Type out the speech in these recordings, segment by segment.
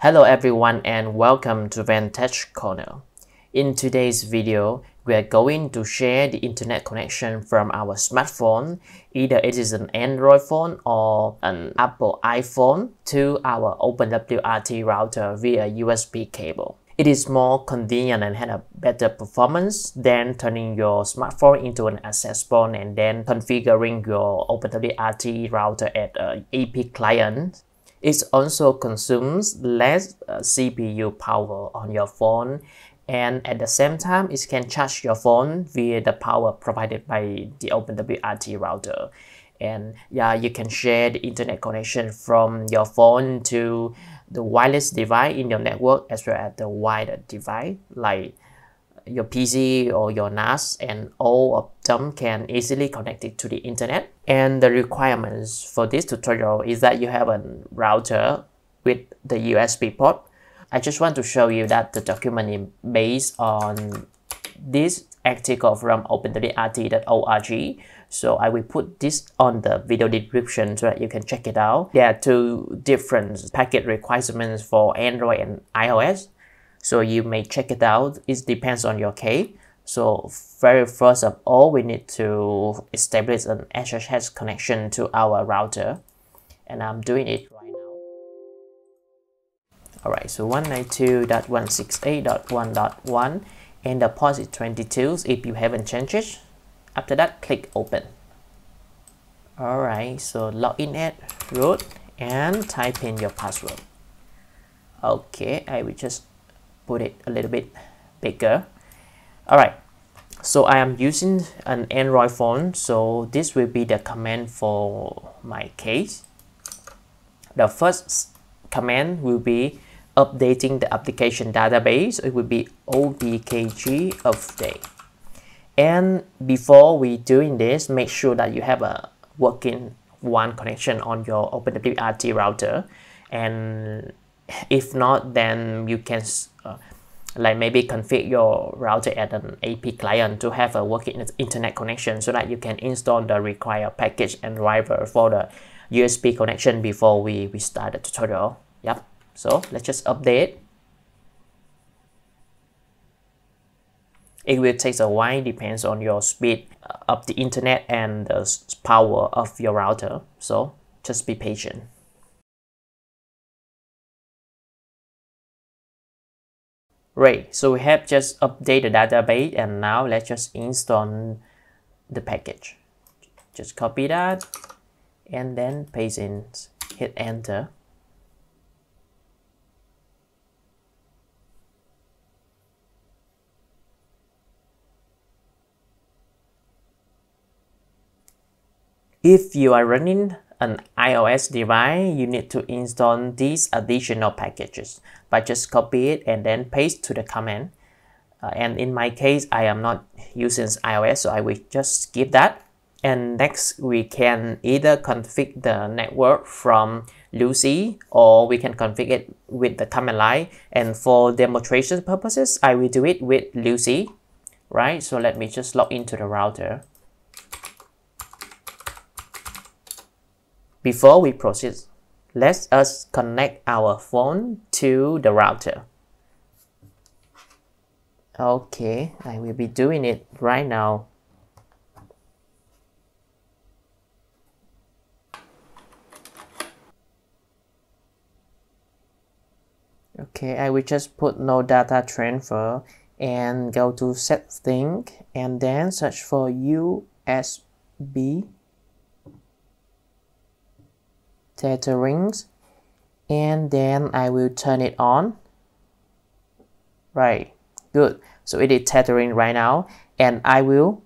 Hello everyone and welcome to Van Tech Corner. In today's video, we are going to share the internet connection from our smartphone, either it is an Android phone or an Apple iPhone, to our OpenWRT router via USB cable. It is more convenient and had a better performance than turning your smartphone into an access phone and then configuring your OpenWRT router at an IP client. It also consumes less CPU power on your phone, and at the same time it can charge your phone via the power provided by the OpenWRT router. And yeah, you can share the internet connection from your phone to the wireless device in your network as well as the wired device like your PC or your NAS, and all of them can easily connect it to the internet. And the requirements for this tutorial is that you have a router with the USB port. I just want to show you that the document is based on this article from OpenWRT.org. So I will put this on the video description so that you can check it out. There are two different packet requirements for Android and iOS. So you may check it out. It depends on your case. So very first of all, we need to establish an SSH connection to our router. And I'm doing it right now. Alright, so 192.168.1.1 and the port is 22 if you haven't changed it. After that, click open. Alright, so log in at root and type in your password. Okay, I will just put it a little bit bigger. Alright, so I am using an Android phone, so this will be the command for my case. The first command will be updating the application database. It will be opkg update. And before we doing this, make sure that you have a working WAN connection on your OpenWRT router, and if not, then you can like maybe configure your router at an AP client to have a working internet connection so that you can install the required package and driver for the USB connection before we start the tutorial. Yep, so let's just update. It will take a while, depends on your speed of the internet and the power of your router, so just be patient. Right, so we have just updated the database, and now let's just install the package. Just copy that and then paste in, hit enter. If you are running an iOS device, you need to install these additional packages, but just copy it and then paste to the command. And in my case, I am not using iOS, so I will just skip that. And next, we can either configure the network from Luci or we can configure it with the command line. And for demonstration purposes, I will do it with Luci, right? So let me just log into the router. Before we proceed, let us connect our phone to the router. Okay, I will be doing it right now. Okay, I will just put no data transfer and go to settings and then search for USB tethering, and then I will turn it on. Right, good. So it is tethering right now, and I will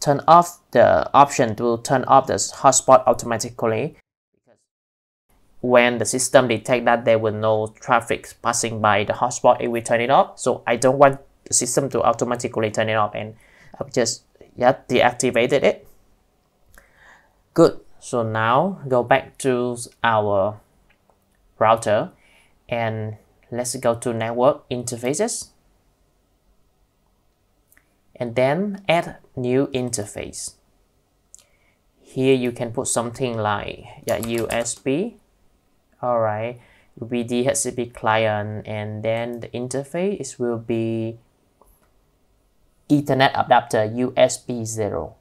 turn off the option to turn off the hotspot automatically. When the system detects that there will no traffic passing by the hotspot, it will turn it off. So I don't want the system to automatically turn it off, and I've just deactivated it. Good. So now go back to our router and let's go to network interfaces and then add new interface. Here you can put something like USB. Alright, will be DHCP client, and then the interface will be Ethernet adapter usb0.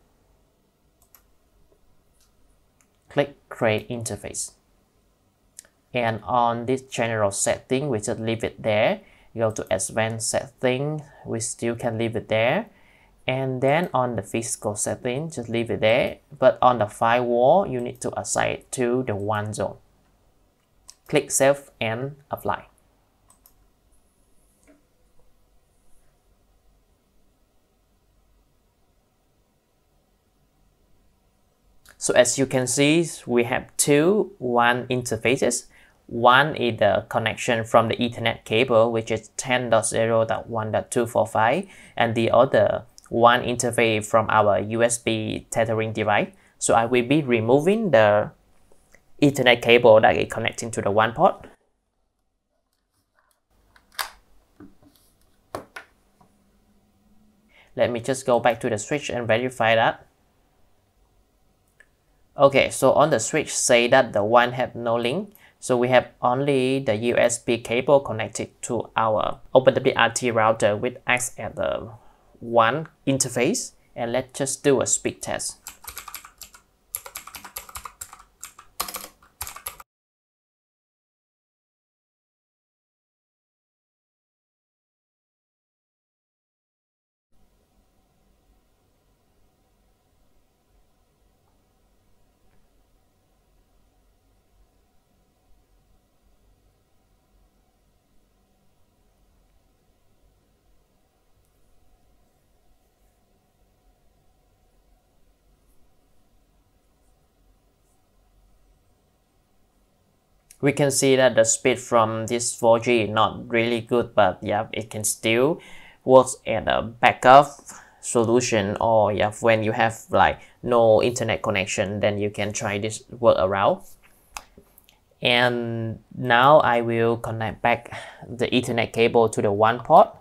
Click create interface, and on this general setting we just leave it there. Go to advanced setting, we still can leave it there. And then on the physical setting, just leave it there. But on the firewall, you need to assign it to the WAN zone. Click save and apply. So as you can see, we have two WAN interfaces. One is the connection from the Ethernet cable, which is 10.0.1.245, and the other one interface from our USB tethering device. So I will be removing the Ethernet cable that is connecting to the WAN port. Let me just go back to the switch and verify that. Okay, so on the switch say that the WAN have no link. So we have only the USB cable connected to our OpenWRT router, which acts as the WAN interface. And let's just do a speed test. We can see that the speed from this 4G is not really good, but yeah, it can still work as a backup solution, or yeah, when you have like no internet connection, then you can try this workaround. And now I will connect back the Ethernet cable to the WAN port.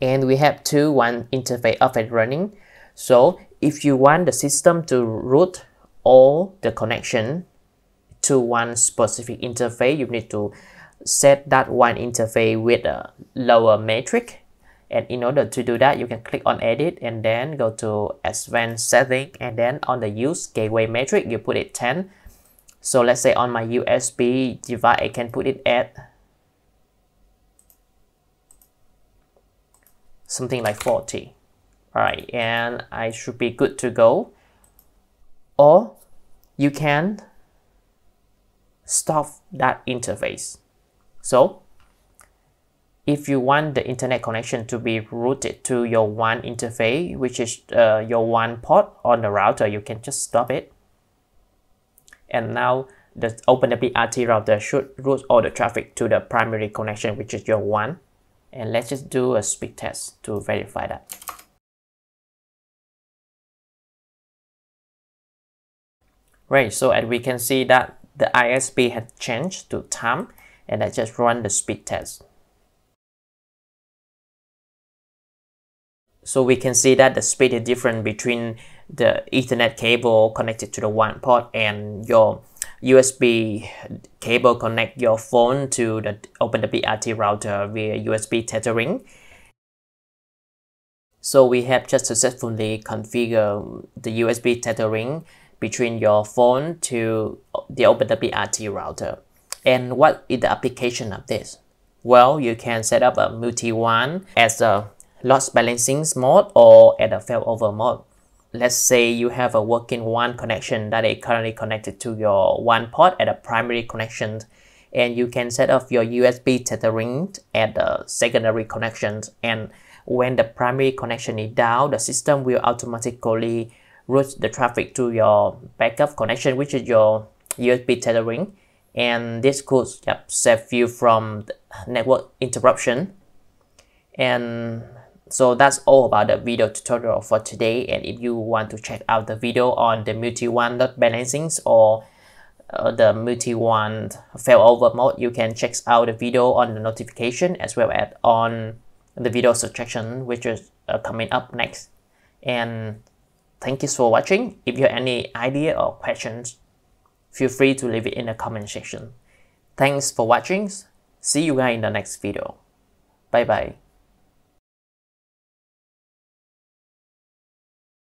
And we have two WAN interface up and running. So if you want the system to route all the connection to one specific interface, you need to set that one interface with a lower metric. And in order to do that, you can click on edit and then go to advanced setting, and then on the use gateway metric you put it 10. So let's say on my USB device I can put it at something like 40. All right, and I should be good to go. Or you can stop that interface. So if you want the internet connection to be routed to your WAN interface, which is your WAN port on the router, you can just stop it. And now the OpenWRT router should route all the traffic to the primary connection, which is your WAN. And let's just do a speed test to verify that. Right, so as we can see that the ISP had changed to TAM, and I just run the speed test. So we can see that the speed is different between the Ethernet cable connected to the WAN port and your USB cable connect your phone to the OpenWRT router via USB tethering. So we have just successfully configured the USB tethering between your phone to the OpenWRT router. And what is the application of this? Well, you can set up a multi-WAN as a loss balancing mode or at a failover mode. Let's say you have a working WAN connection that is currently connected to your WAN port at a primary connection, and you can set up your USB tethering at the secondary connections. And when the primary connection is down, the system will automatically route the traffic to your backup connection, which is your USB tethering, and this could save you from network interruption. And so that's all about the video tutorial for today. And if you want to check out the video on the multi-WAN load balancing or the multi-WAN failover mode, you can check out the video on the notification as well as on the video subtraction, which is coming up next. And thank you for watching. If you have any idea or questions, feel free to leave it in the comment section. Thanks for watching. See you guys in the next video. Bye bye.